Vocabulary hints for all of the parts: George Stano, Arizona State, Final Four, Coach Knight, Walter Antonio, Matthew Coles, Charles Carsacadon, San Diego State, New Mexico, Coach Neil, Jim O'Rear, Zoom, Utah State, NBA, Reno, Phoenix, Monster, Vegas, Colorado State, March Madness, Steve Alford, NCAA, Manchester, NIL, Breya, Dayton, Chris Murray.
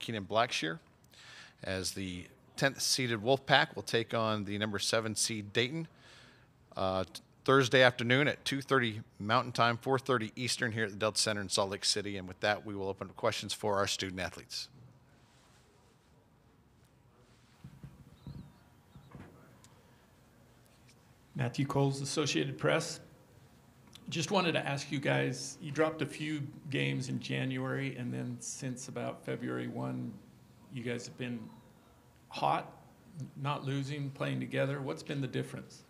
Keenan Blackshear as the 10th seeded Wolfpack will take on the number 7 seed Dayton Thursday afternoon at 2:30 Mountain Time, 4:30 Eastern here at the Delta Center in Salt Lake City. And with that, we will open up questions for our student athletes. Matthew Coles, Associated Press. Just wanted to ask you guys, you dropped a few games in January, and then since about February 1, you guys have been hot, not losing, playing together. What's been the difference?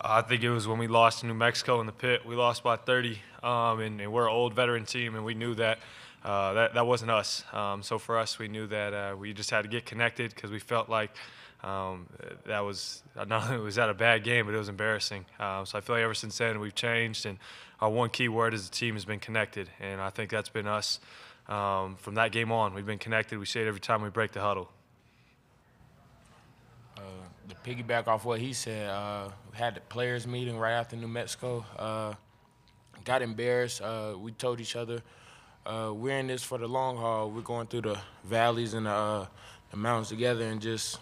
I think it was when we lost to New Mexico in the pit. We lost by 30, and we're an old veteran team, and we knew that that wasn't us. So for us, we knew that we just had to get connected because we felt like that was not only was that a bad game, but it was embarrassing. So I feel like ever since then we've changed, and our one key word as a team has been connected, and I think that's been us. From that game on, we've been connected. We say it every time we break the huddle. To piggyback off what he said, we had the players meeting right after New Mexico. Got embarrassed. We told each other, we're in this for the long haul. We're going through the valleys and the mountains together, and just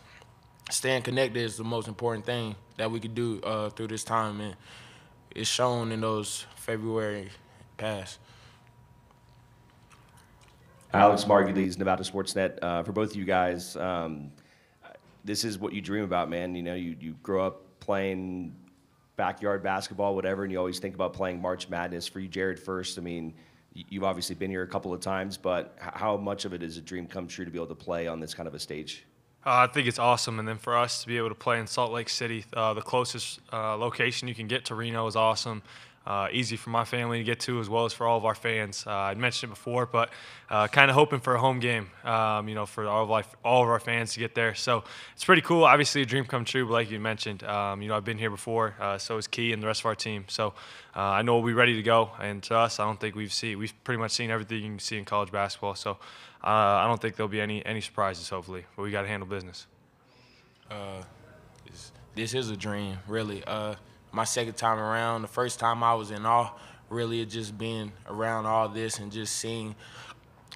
staying connected is the most important thing that we could do through this time, and it's shown in those February pass. Alex Margulies, Nevada Sportsnet. For both of you guys, this is what you dream about, man. You know, you grow up playing backyard basketball, whatever, and you always think about playing March Madness. For you, Jared, first, I mean, you've obviously been here a couple of times, but how much of it is a dream come true to be able to play on this kind of a stage? I think it's awesome, and then for us to be able to play in Salt Lake City, the closest location you can get to Reno is awesome. Easy for my family to get to, as well as for all of our fans. I mentioned it before, but kind of hoping for a home game, you know, for all of our fans to get there. So it's pretty cool. Obviously, a dream come true, but like you mentioned, you know, I've been here before, so is Key and the rest of our team. So I know we'll be ready to go. And to us, I don't think we've pretty much seen everything you can see in college basketball. So I don't think there'll be any surprises. Hopefully, but we got to handle business. This is a dream, really. My second time around, the first time I was in awe, really, just being around all this and just seeing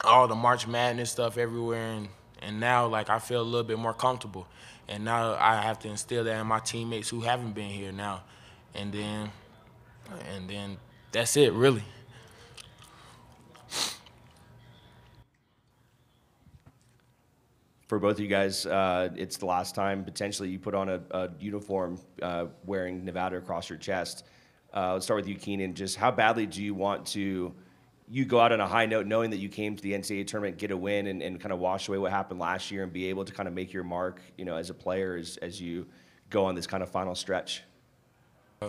all the March Madness stuff everywhere. And now, like, I feel a little bit more comfortable. And now I have to instill that in my teammates who haven't been here now. And then that's it, really. For both of you guys, it's the last time potentially you put on a uniform wearing Nevada across your chest. Let's start with you, Keenan. Just how badly do you want to go out on a high note knowing that you came to the NCAA tournament, get a win, and kind of wash away what happened last year and be able to kind of make your mark, you know, as a player as you go on this kind of final stretch? I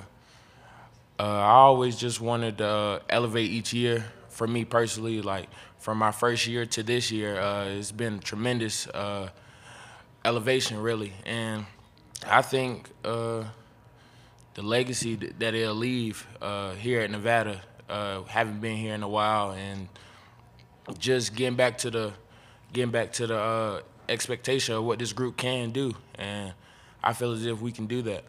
always just wanted to elevate each year. For me personally, like from my first year to this year, it's been tremendous elevation, really. And I think the legacy that it'll leave here at Nevada, having been here in a while, and just getting back to the expectation of what this group can do, and I feel as if we can do that.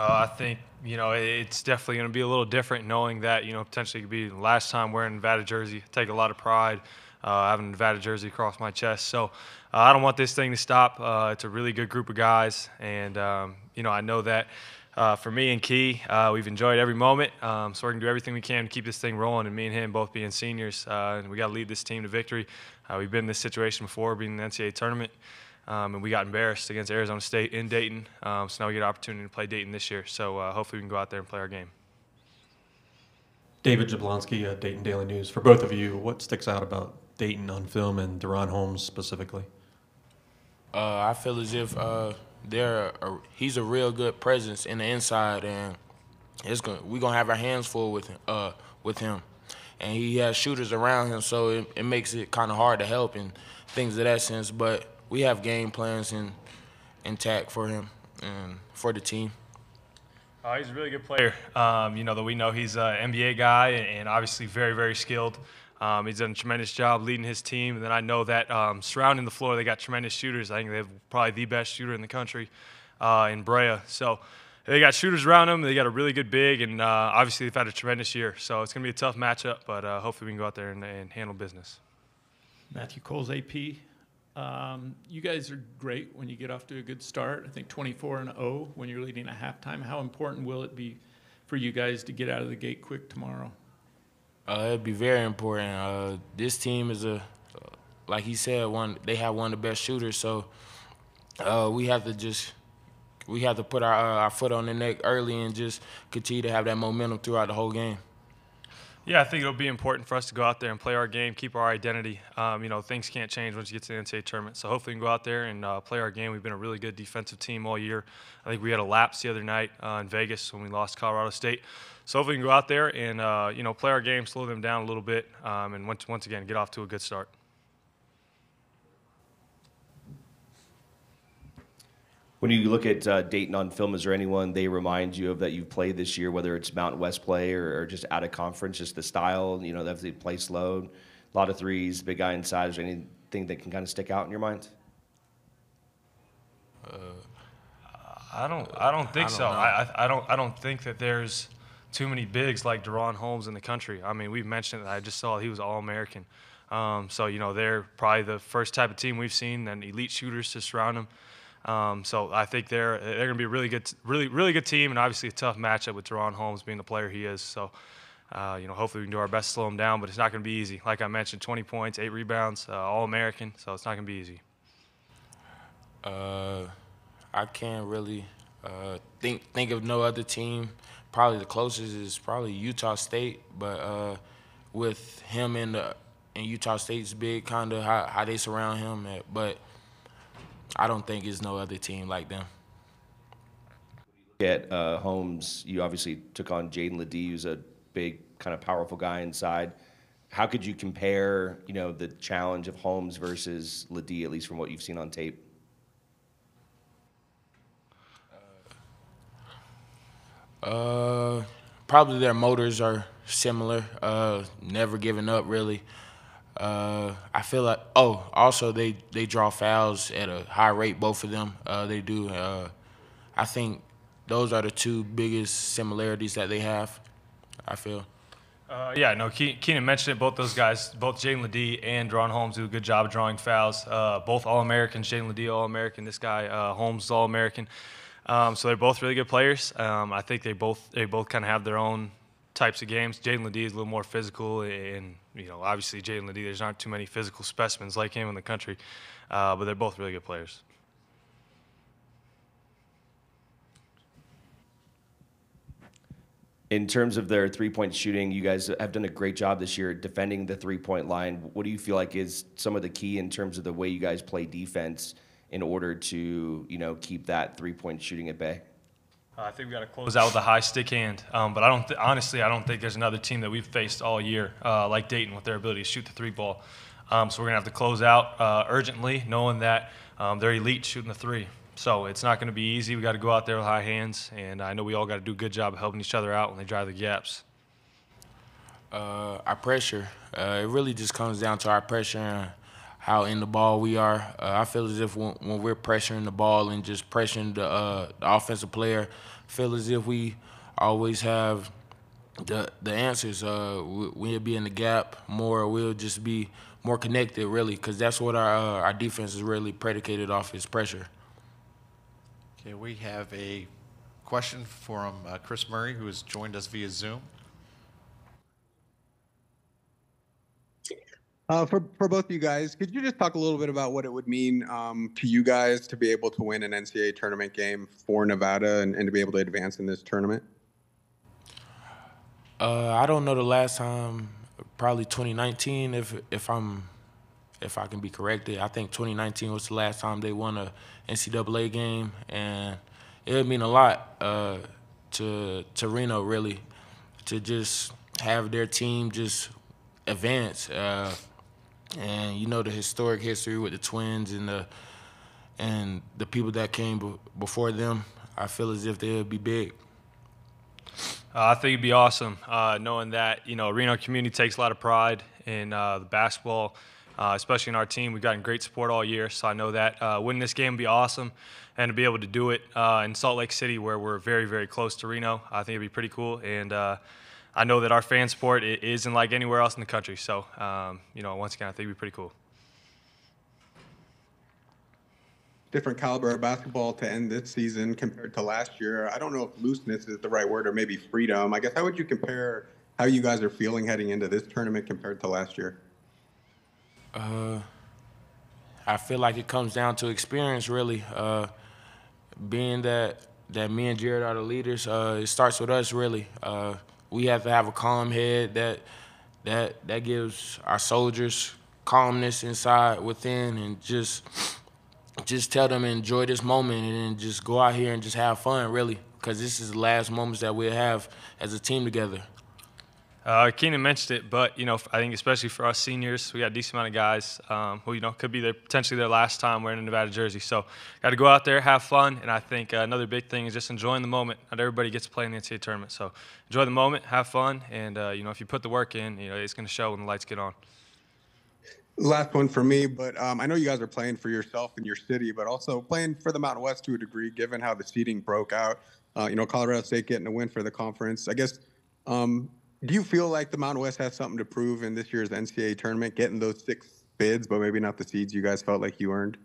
I think, you know, it's definitely going to be a little different knowing that, you know, potentially it could be the last time wearing a Nevada jersey. I take a lot of pride having a Nevada jersey across my chest. So I don't want this thing to stop. It's a really good group of guys. And, you know, I know that for me and Key, we've enjoyed every moment. So we're going to do everything we can to keep this thing rolling. And me and him both being seniors, we got to lead this team to victory. We've been in this situation before, being in the NCAA tournament. And we got embarrassed against Arizona State in Dayton, so now we get an opportunity to play Dayton this year. So hopefully we can go out there and play our game. David Jablonski, Dayton Daily News. For both of you, what sticks out about Dayton on film and DaRon Holmes specifically? I feel as if he's a real good presence in the inside, and we're going to have our hands full with him. And he has shooters around him, so it makes it kind of hard to help and things of that sense. But we have game plans intact for him and for the team. He's a really good player. You know, that we know he's an NBA guy and obviously very, very skilled. He's done a tremendous job leading his team. And then I know that surrounding the floor, they got tremendous shooters. I think they have probably the best shooter in the country in Breya. So they got shooters around them. They got a really good big, and obviously they've had a tremendous year. So it's going to be a tough matchup, but hopefully we can go out there and handle business. Matthew Coles, AP. You guys are great when you get off to a good start. I think 24-0 when you're leading at halftime. How important will it be for you guys to get out of the gate quick tomorrow? It'd be very important. This team is like he said, they have one of the best shooters. So we have to put our foot on the neck early and just continue to have that momentum throughout the whole game. Yeah, I think it'll be important for us to go out there and play our game, keep our identity. You know, things can't change once you get to the NCAA tournament. So hopefully we can go out there and play our game. We've been a really good defensive team all year. I think we had a lapse the other night in Vegas when we lost Colorado State. So hopefully we can go out there and, you know, play our game, slow them down a little bit, and once again get off to a good start. When you look at Dayton on film, is there anyone they remind you of that you've played this year, whether it's Mountain West play or just out of conference, just the style, you know, that they play slow, a lot of threes, big guy inside, is there anything that can kind of stick out in your mind? I don't think so. I don't think that there's too many bigs like DaRon Holmes in the country. I mean, we've mentioned that. I just saw he was All-American. So, you know, they're probably the first type of team we've seen, and elite shooters to surround them. So I think they're going to be a really good, really good team, and obviously a tough matchup with DaRon Holmes being the player he is. So, you know, hopefully we can do our best to slow him down, but it's not going to be easy. Like I mentioned, 20 points, 8 rebounds, All-American, so it's not going to be easy. I can't really think of no other team. Probably the closest is probably Utah State, but with him and Utah State's big, kind of how they surround him, but I don't think there's no other team like them. At Holmes, you obviously took on Jaedon LeDee, who's a big, kind of powerful guy inside. How could you compare, you know, the challenge of Holmes versus LeDee, at least from what you've seen on tape? Probably their motors are similar. Never giving up, really. I feel like, also they draw fouls at a high rate, both of them. They do. I think those are the two biggest similarities that they have, I feel. Yeah, no, Keenan mentioned it. Both those guys, both Jaedon LeDee and DaRon Holmes, do a good job of drawing fouls. Both All-Americans. Jaedon LeDee All-American. This guy, Holmes, is All-American. So they're both really good players. I think they both kind of have their own types of games. Jaedon LeDee is a little more physical, and you know, obviously Jaedon LeDee, there's not too many physical specimens like him in the country, but they're both really good players. In terms of their three-point shooting, you guys have done a great job this year defending the three-point line. What do you feel like is some of the key in terms of the way you guys play defense in order to, you know, keep that three-point shooting at bay? I think we got to close out with a high stick hand, but honestly I don't think there's another team that we've faced all year like Dayton with their ability to shoot the three ball. So we're gonna have to close out urgently, knowing that they're elite shooting the three. So it's not going to be easy. We got to go out there with high hands, and I know we all got to do a good job of helping each other out when they drive the gaps. Our pressure, it really just comes down to our pressure and how in the ball we are. I feel as if when we're pressuring the ball and just pressuring the offensive player, I feel as if we always have the answers. We'll be in the gap more. We'll just be more connected, really, because that's what our defense is really predicated off, is pressure. Okay, we have a question from Chris Murray, who has joined us via Zoom. For both of you guys, could you just talk a little bit about what it would mean to you guys to be able to win an NCAA tournament game for Nevada and to be able to advance in this tournament? I don't know the last time, probably 2019, if I can be corrected. I think 2019 was the last time they won a NCAA game, and it would mean a lot to Reno, really, to just have their team just advance. And you know, the historic history with the Twins and the people that came before them, I feel as if they would be big. I think it'd be awesome, knowing that, you know, Reno community takes a lot of pride in the basketball, especially in our team. We've gotten great support all year, so I know that winning this game would be awesome, and to be able to do it in Salt Lake City, where we're very, very close to Reno, I think it'd be pretty cool. And I know that our fan support isn't like anywhere else in the country. So, you know, once again, I think it'd be pretty cool. different caliber of basketball to end this season compared to last year. I don't know if looseness is the right word or maybe freedom. I guess how would you compare how you guys are feeling heading into this tournament compared to last year? I feel like it comes down to experience, really. Being that me and Jared are the leaders, it starts with us, really. We have to have a calm head that gives our soldiers calmness inside, within, and just tell them enjoy this moment and then just go out here and just have fun, really, because this is the last moments that we'll have as a team together. Keenan mentioned it, but, you know, I think especially for us seniors, we got a decent amount of guys who, you know, could be potentially their last time wearing a Nevada jersey. So got to go out there, have fun, and I think another big thing is just enjoying the moment. Not everybody gets to play in the NCAA tournament, so enjoy the moment, have fun, and, you know, if you put the work in, you know, it's going to show when the lights get on. Last one for me, but I know you guys are playing for yourself and your city, but also playing for the Mountain West to a degree, given how the seeding broke out. You know, Colorado State getting a win for the conference. I guess, do you feel like the Mountain West has something to prove in this year's NCAA tournament, getting those 6 bids, but maybe not the seeds you guys felt like you earned?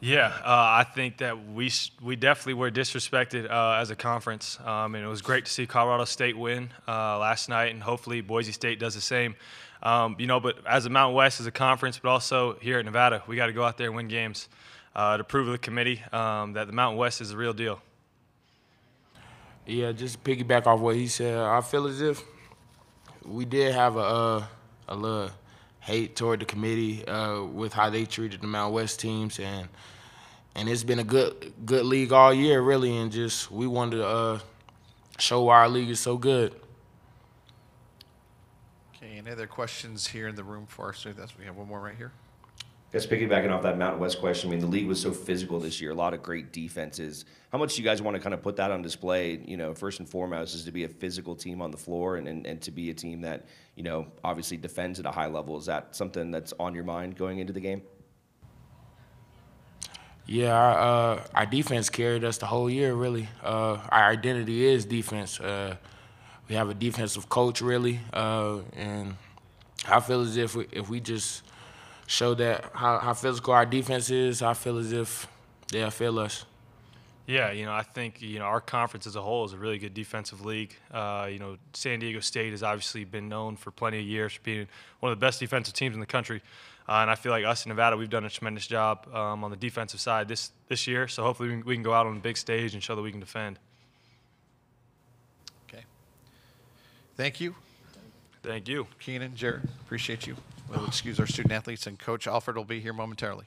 Yeah, I think that we definitely were disrespected as a conference, and it was great to see Colorado State win last night, and hopefully Boise State does the same. You know, but as a Mountain West, as a conference, but also here at Nevada, we got to go out there and win games to prove to the committee that the Mountain West is the real deal. Yeah, just piggyback off what he said. I feel as if we did have a little hate toward the committee with how they treated the Mountain West teams, and it's been a good league all year, really, and just we wanted to show why our league is so good. Okay, any other questions here in the room for us? We have one more right here. Just piggybacking off that Mountain West question, I mean, the league was so physical this year, a lot of great defenses. How much do you guys want to kind of put that on display, you know, first and foremost, is to be a physical team on the floor and to be a team that, you know, obviously defends at a high level? Is that something that's on your mind going into the game? Yeah, our defense carried us the whole year, really. Our identity is defense. We have a defensive coach, really, and I feel as if we just – show that how physical our defense is, I feel as if they'll feel us. Yeah, you know, I think, you know, our conference as a whole is a really good defensive league. You know, San Diego State has obviously been known for plenty of years for being one of the best defensive teams in the country. And I feel like us in Nevada, we've done a tremendous job on the defensive side this year. So hopefully we can go out on the big stage and show that we can defend. Okay. Thank you. Thank you. Keenan, Jared, appreciate you. We'll excuse our student athletes, and Coach Alford will be here momentarily.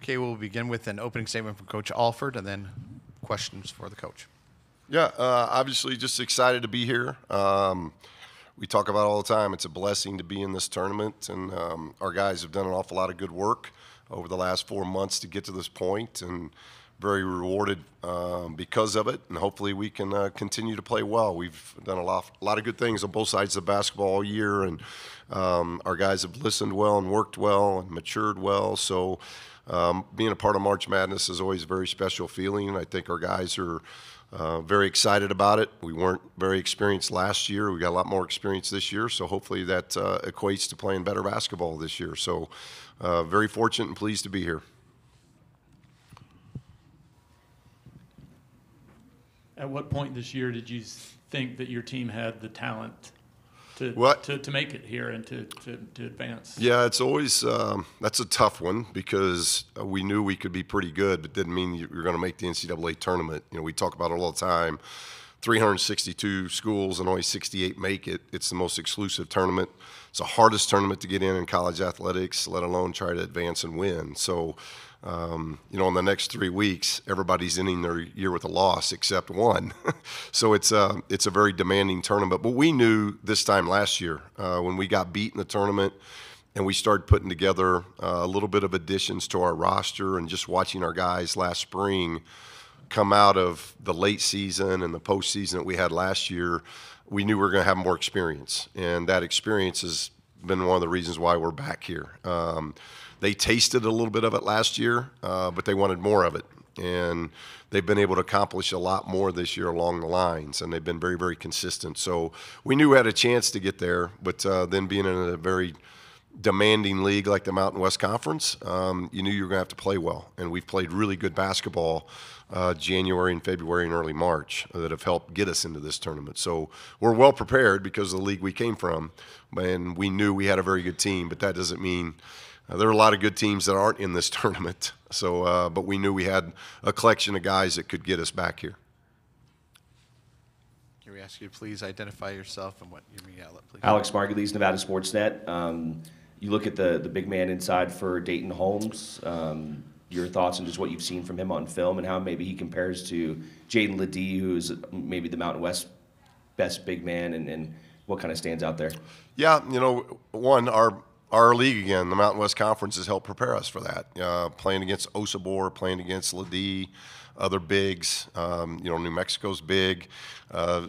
Okay, we'll begin with an opening statement from Coach Alford and then questions for the coach. Yeah, obviously just excited to be here. We talk about it all the time. It's a blessing to be in this tournament, and our guys have done an awful lot of good work over the last 4 months to get to this point, and very rewarded because of it, and hopefully we can continue to play well. We've done a lot of good things on both sides of basketball all year, and our guys have listened well and worked well and matured well. So being a part of March Madness is always a very special feeling. I think our guys are Very excited about it. We weren't very experienced last year. We got a lot more experience this year, so hopefully that equates to playing better basketball this year. So very fortunate and pleased to be here. At what point this year did you think that your team had the talent to make it here and to advance? Yeah, it's always that's a tough one because we knew we could be pretty good, but didn't mean you were going to make the NCAA tournament. You know, we talk about it all the time. 362 schools and only 68 make it. It's the most exclusive tournament. It's the hardest tournament to get in college athletics, let alone try to advance and win. So, you know, in the next 3 weeks, everybody's ending their year with a loss except one. So it's a very demanding tournament. But we knew this time last year when we got beat in the tournament and we started putting together a little bit of additions to our roster and just watching our guys last spring come out of the late season and the postseason that we had last year, we knew we were going to have more experience. And that experience has been one of the reasons why we're back here. They tasted a little bit of it last year, but they wanted more of it. And they've been able to accomplish a lot more this year along the lines, and they've been very, very consistent. So we knew we had a chance to get there, but then being in a very demanding league like the Mountain West Conference, you knew you were going to have to play well. And we've played really good basketball January and February and early March that have helped get us into this tournament. So we're well prepared because of the league we came from, and we knew we had a very good team, but that doesn't mean there are a lot of good teams that aren't in this tournament. So, but we knew we had a collection of guys that could get us back here. Can we ask you to please identify yourself and what your media outlet, please? Alex Margulies, Nevada Sportsnet. You look at the big man inside for Dayton Holmes, your thoughts on just what you've seen from him on film and how maybe he compares to Jaedon LeDee, who is maybe the Mountain West best big man, and what kind of stands out there? Yeah, you know, one, our league again, the Mountain West Conference, has helped prepare us for that. Playing against Osabor, playing against LeDee, other bigs, you know, New Mexico's big.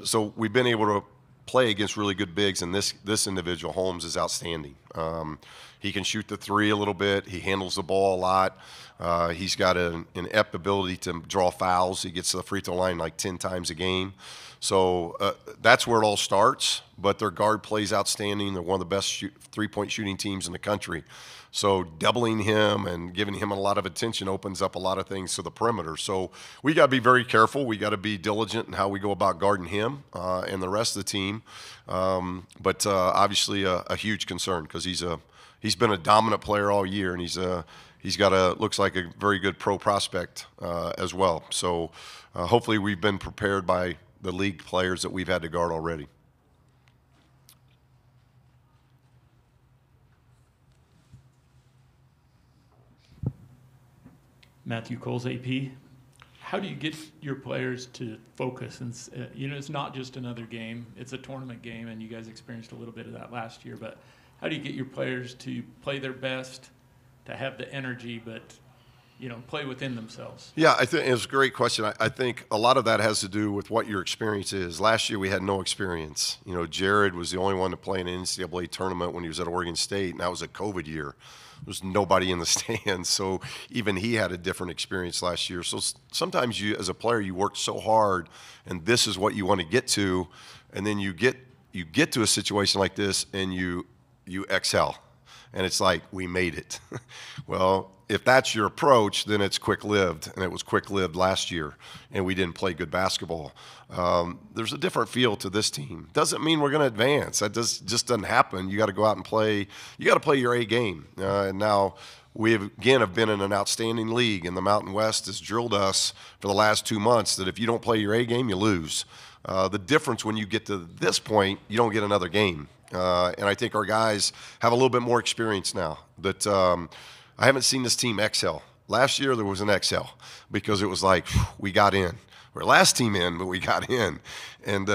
So we've been able to play against really good bigs, and this individual, Holmes, is outstanding. He can shoot the three a little bit. He handles the ball a lot. He's got an ep ability to draw fouls. He gets to the free throw line like 10 times a game. So that's where it all starts, but their guard plays outstanding. They're one of the best three-point shooting teams in the country. So doubling him and giving him a lot of attention opens up a lot of things to the perimeter. So we got to be very careful. We got to be diligent in how we go about guarding him and the rest of the team. Obviously a huge concern because he's been a dominant player all year, and he's got looks like a very good pro prospect as well. So hopefully we've been prepared by the league players that we've had to guard already. Matthew Coles, AP. How do you get your players to focus? And you know, it's not just another game; it's a tournament game, and you guys experienced a little bit of that last year. But how do you get your players to play their best, to have the energy, but you know, play within themselves? Yeah, I think it's a great question. I think a lot of that has to do with what your experience is. Last year we had no experience. You know, Jared was the only one to play in an NCAA tournament when he was at Oregon State, and that was a COVID year. There was nobody in the stands, so even he had a different experience last year. So sometimes you, as a player, you work so hard, and this is what you want to get to, and then you get to a situation like this, and you exhale, and it's like, we made it. Well, if that's your approach, then it's quick-lived, and it was quick-lived last year, and we didn't play good basketball. There's a different feel to this team. Doesn't mean we're going to advance. That just doesn't happen. You got to go out and play. You got to play your A game. And now we have been in an outstanding league, and the Mountain West has drilled us for the last 2 months that if you don't play your A game, you lose. The difference when you get to this point, you don't get another game. And I think our guys have a little bit more experience now. That I haven't seen this team exhale. Last year there was an exhale because it was like, whew, we got in. We're last team in, but we got in. And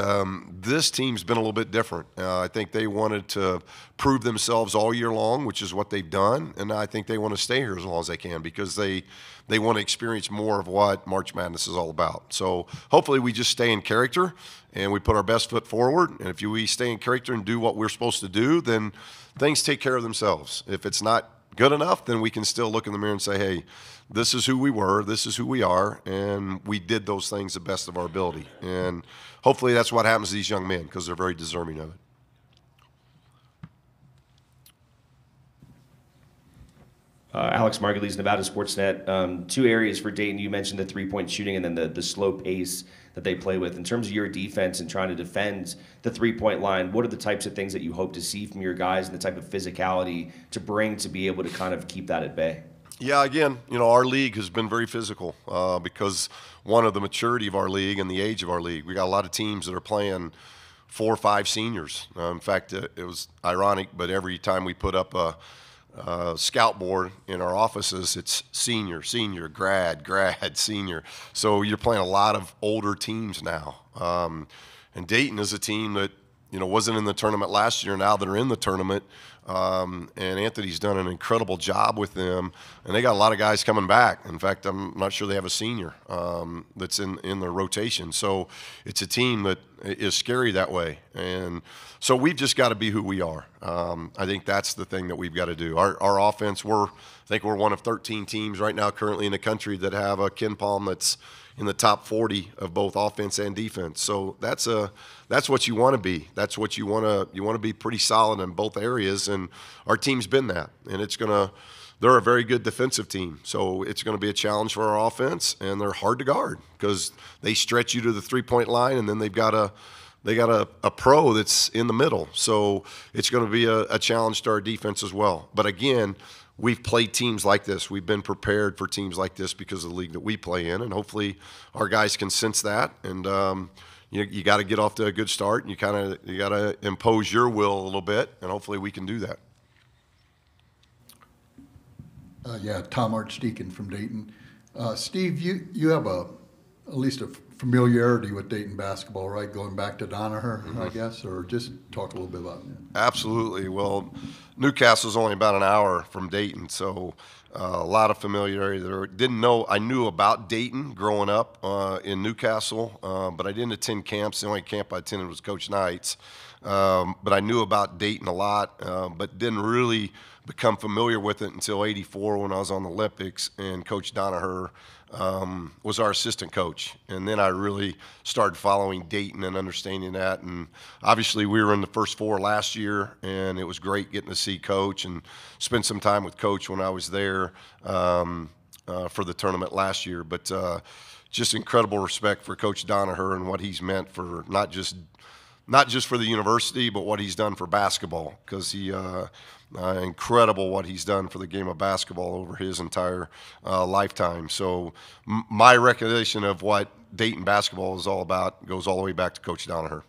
this team's been a little bit different. I think they wanted to prove themselves all year long, which is what they've done. And I think they want to stay here as long as they can because they want to experience more of what March Madness is all about. So hopefully we just stay in character and we put our best foot forward. And if we stay in character and do what we're supposed to do, then things take care of themselves. If it's not good enough, then we can still look in the mirror and say, hey, this is who we were, this is who we are, and we did those things the best of our ability. And hopefully that's what happens to these young men, because they're very deserving of it. Alex Margulies, Nevada Sportsnet. Two areas for Dayton. You mentioned the three-point shooting and then the slow pace that they play with. In terms of your defense and trying to defend the three-point line, what are the types of things that you hope to see from your guys and the type of physicality to bring to be able to kind of keep that at bay? Yeah, again, you know, our league has been very physical because, one, of the maturity of our league and the age of our league. We got a lot of teams that are playing 4 or 5 seniors. In fact, it was ironic, but every time we put up a scout board in our offices, it's senior, senior, grad, grad, senior. So you're playing a lot of older teams now. And Dayton is a team that, you know, wasn't in the tournament last year. Now they're in the tournament. And Anthony's done an incredible job with them. And they got a lot of guys coming back. In fact, I'm not sure they have a senior that's in their rotation. So it's a team that is scary that way. And so we've just got to be who we are. I think that's the thing that we've got to do. Our offense, I think we're one of 13 teams right now currently in the country that have a KenPom that's in the top 40 of both offense and defense. So that's what you want to be. That's what you want to be pretty solid in both areas, and our team's been that. And it's going to they're a very good defensive team. So it's going to be a challenge for our offense, and they're hard to guard because they stretch you to the three-point line, and then they've got a pro that's in the middle. So it's going to be a challenge to our defense as well. But again, we've played teams like this. We've been prepared for teams like this because of the league that we play in, and hopefully our guys can sense that. And you got to get off to a good start, and you got to impose your will a little bit, and hopefully we can do that. Yeah, Tom Archdeacon from Dayton. Steve, you have at least a familiarity with Dayton basketball, right? Going back to Donoher, I guess, or just talk a little bit about it. Absolutely. Well, Newcastle's only about an hour from Dayton, so a lot of familiarity there. Didn't know, I knew about Dayton growing up in Newcastle, but I didn't attend camps. The only camp I attended was Coach Knight's. But I knew about Dayton a lot, but didn't really become familiar with it until '84 when I was on the Olympics, and Coach Donoher was our assistant coach. And then I really started following Dayton and understanding that. And obviously we were in the first four last year, and it was great getting to see Coach and spend some time with Coach when I was there for the tournament last year. But just incredible respect for Coach Donoher and what he's meant for not just for the university, but what he's done for basketball, because he incredible what he's done for the game of basketball over his entire lifetime. So my recognition of what Dayton basketball is all about goes all the way back to Coach Donoher.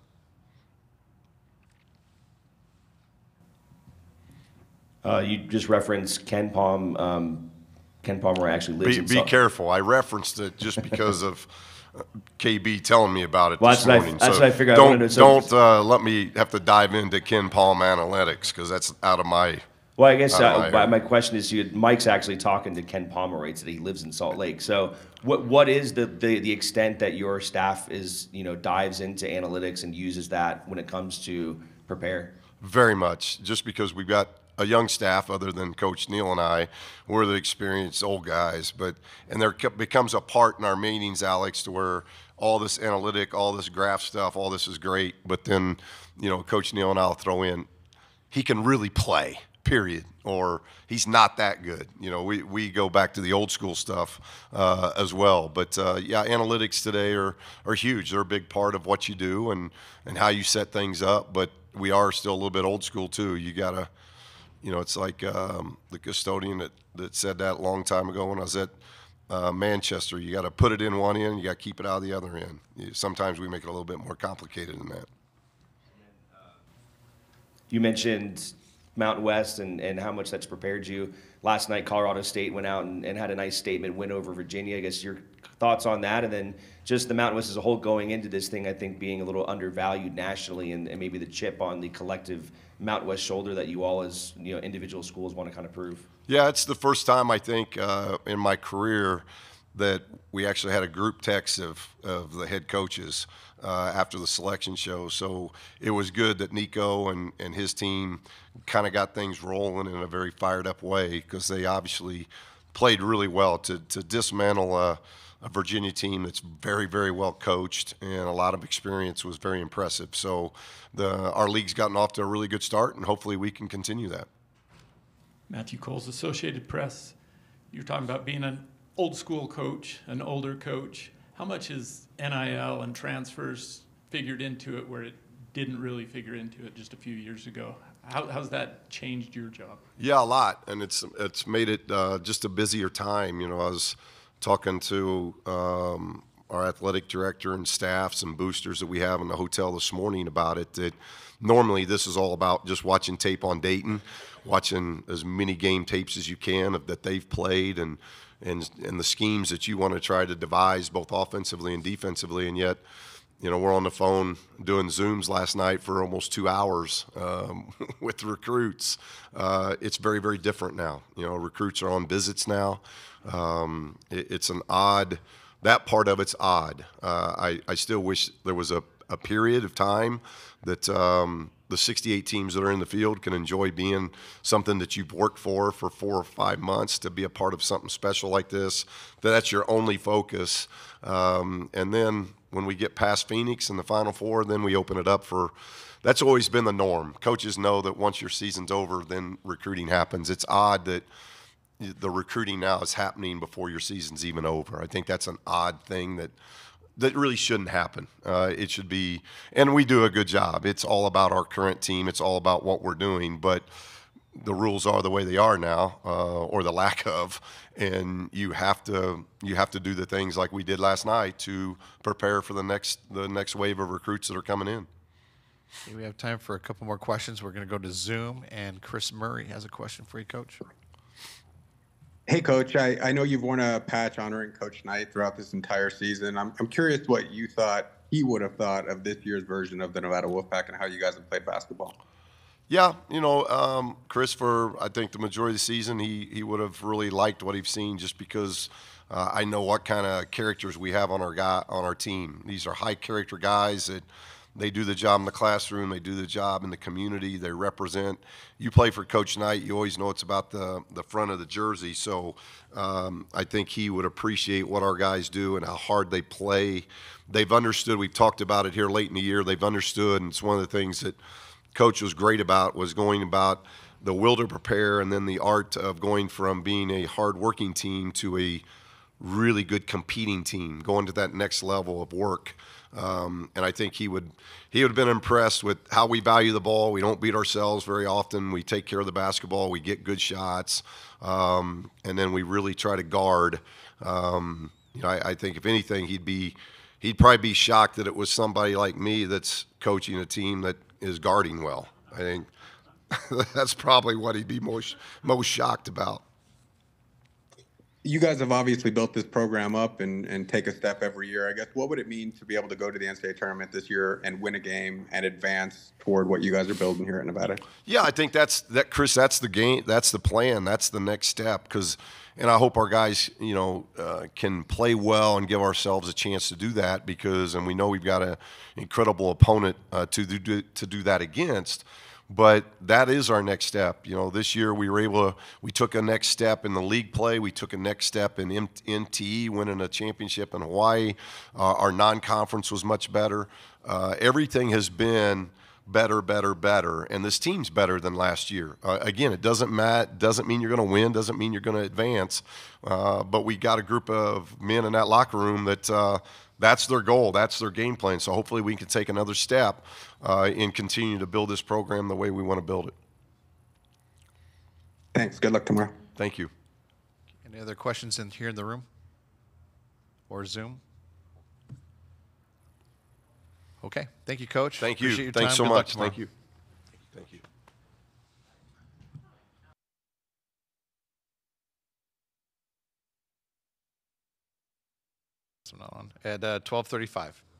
You just referenced KenPom. KenPom actually lives in Salt Lake. Be careful. I referenced it just because of KB telling me about it this morning. That's what I figured. Don't let me have to dive into KenPom analytics, because that's out of my. Well, I guess my question is, Mike's actually talking to Ken Pomerantz that he lives in Salt Lake. So what is the extent that your staff is dives into analytics and uses that when it comes to prepare? Very much, just because we've got a young staff other than Coach Neil and I. We're the experienced old guys, and there becomes a part in our meetings, Alex, to where all this analytic, all this graph stuff, all this is great, but then, Coach Neil and I'll throw in, he can really play, period, or he's not that good. We go back to the old school stuff as well. But yeah, analytics today are huge. They're a big part of what you do and how you set things up, but we are still a little bit old school too. You gotta, it's like the custodian that said that a long time ago when I was at Manchester. You got to put it in one end, you got to keep it out of the other end. Sometimes we make it a little bit more complicated than that. You mentioned Mountain West and how much that's prepared you. Last night, Colorado State went out and had a nice statement win over Virginia. I guess your thoughts on that, and then just the Mountain West as a whole going into this thing, I think, being a little undervalued nationally, and maybe the chip on the collective Mountain West shoulder that you all as individual schools want to kind of prove. Yeah, it's the first time, I think, in my career that we actually had a group text of the head coaches after the selection show. So it was good that Nico and his team kind of got things rolling in a very fired up way, because they obviously played really well to dismantle a Virginia team that's very, very well coached and a lot of experience was very impressive. So our league's gotten off to a really good start, and hopefully we can continue that. Matthew Coles, Associated Press. You're talking about being an old school coach, an older coach. How much is NIL and transfers figured into it where it didn't really figure into it just a few years ago? How's that changed your job? Yeah, a lot, and it's made it just a busier time. You know, I was talking to our athletic director and staffs and boosters that we have in the hotel this morning about it, that normally this is all about just watching tape on Dayton, watching as many game tapes as you can of that they've played and the schemes that you want to try to devise both offensively and defensively. And yet, you know, we're on the phone doing Zooms last night for almost 2 hours with recruits. It's very, very different now. You know, recruits are on visits now. It's an odd – that part of it's odd. I still wish there was a period of time that the 68 teams that are in the field can enjoy being something that you've worked for 4 or 5 months, to be a part of something special like this, that's your only focus. And then when we get past Phoenix and the Final Four, then we open it up for – that's always been the norm. Coaches know that once your season's over, then recruiting happens. It's odd that the recruiting now is happening before your season's even over. I think that's an odd thing that really shouldn't happen. It should be, and we do a good job. It's all about our current team. It's all about what we're doing, but the rules are the way they are now, or the lack of, and you have to do the things like we did last night to prepare for the next wave of recruits that are coming in. Okay, we have time for a couple more questions. We're going to go to Zoom, and Chris Murray has a question for you, Coach. Hey, Coach, I know you've worn a patch honoring Coach Knight throughout this entire season. I'm curious what you thought he would have thought of this year's version of the Nevada Wolfpack and how you guys have played basketball. Yeah, you know, Chris, for I think the majority of the season, he would have really liked what he's seen, just because I know what kind of characters we have on our team. These are high character guys that they do the job in the classroom, they do the job in the community, they represent. You play for Coach Knight, you always know it's about the front of the jersey. So I think he would appreciate what our guys do and how hard they play. They've understood, we've talked about it here late in the year, they've understood, and it's one of the things that Coach was great about, was going about the will to prepare and then the art of going from being a hard-working team to a really good competing team, going to that next level of work. And I think he would have been impressed with how we value the ball. We don't beat ourselves very often. We take care of the basketball. We get good shots. And then we really try to guard. You know, I think if anything, he'd probably be shocked that it was somebody like me that's coaching a team that is guarding well. I think that's probably what he'd be most shocked about. You guys have obviously built this program up and take a step every year. I guess, what would it mean to be able to go to the NCAA tournament this year and win a game and advance toward what you guys are building here at Nevada? Yeah, I think that's Chris, that's the game, that's the plan, that's the next step. And I hope our guys, you know, can play well and give ourselves a chance to do that, and we know we've got an incredible opponent to do that against. But that is our next step. You know, this year we took a next step in the league play. We took a next step in NTE, winning a championship in Hawaii. Our non-conference was much better. Everything has been better, better, better. And this team's better than last year. Again, it doesn't mean you're going to win, doesn't mean you're going to advance. But we got a group of men in that locker room that that's their goal. That's their game plan. So hopefully we can take another step and continue to build this program the way we want to build it. Thanks. Good luck tomorrow. Thank you. Any other questions in here in the room or Zoom? Okay. Thank you, Coach. Thank you. Appreciate your time. Thanks so much. Thank you. Thank you. Not on at 12:35.